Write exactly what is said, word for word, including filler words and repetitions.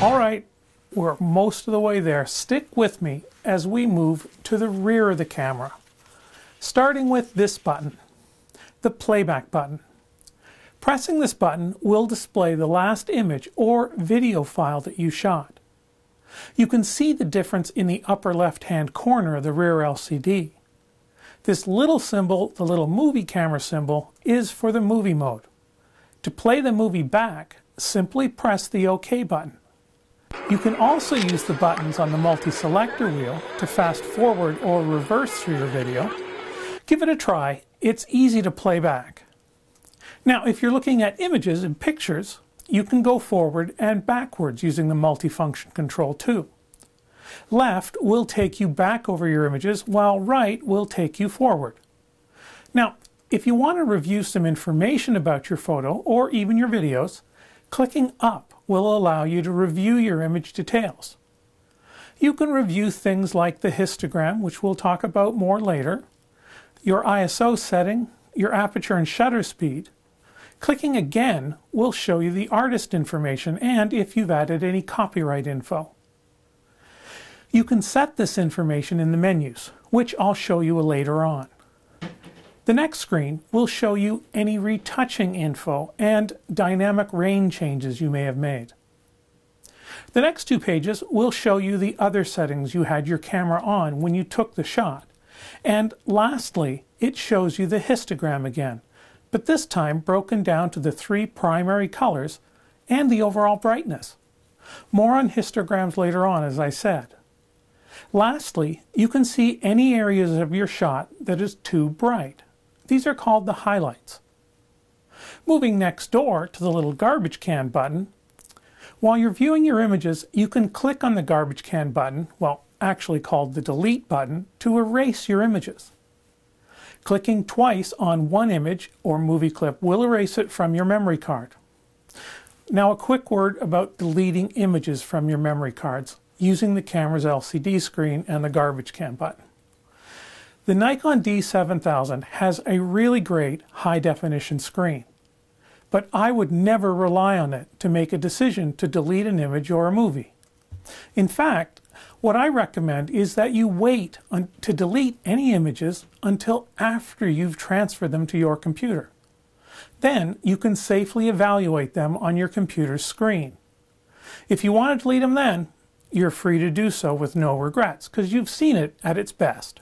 All right, we're most of the way there. Stick with me as we move to the rear of the camera, starting with this button, the playback button. Pressing this button will display the last image or video file that you shot. You can see the difference in the upper left-hand corner of the rear L C D. This little symbol, the little movie camera symbol, is for the movie mode. To play the movie back, simply press the OK button. You can also use the buttons on the multi-selector wheel to fast forward or reverse through your video. Give it a try. It's easy to play back. Now, if you're looking at images and pictures, you can go forward and backwards using the multifunction control too. Left will take you back over your images, while right will take you forward. Now, if you want to review some information about your photo or even your videos, clicking up will allow you to review your image details. You can review things like the histogram, which we'll talk about more later, your I S O setting, your aperture and shutter speed. Clicking again will show you the artist information and if you've added any copyright info. You can set this information in the menus, which I'll show you later on. The next screen will show you any retouching info and dynamic range changes you may have made. The next two pages will show you the other settings you had your camera on when you took the shot. And lastly, it shows you the histogram again, but this time broken down to the three primary colors and the overall brightness. More on histograms later on, as I said. Lastly, you can see any areas of your shot that is too bright. These are called the highlights. Moving next door to the little garbage can button. While you're viewing your images, you can click on the garbage can button, well, actually called the delete button, to erase your images. Clicking twice on one image or movie clip will erase it from your memory card. Now, a quick word about deleting images from your memory cards using the camera's L C D screen and the garbage can button. The Nikon D seven thousand has a really great high-definition screen, but I would never rely on it to make a decision to delete an image or a movie. In fact, what I recommend is that you wait on, to delete any images until after you've transferred them to your computer. Then you can safely evaluate them on your computer's screen. If you want to delete them then, you're free to do so with no regrets, because you've seen it at its best.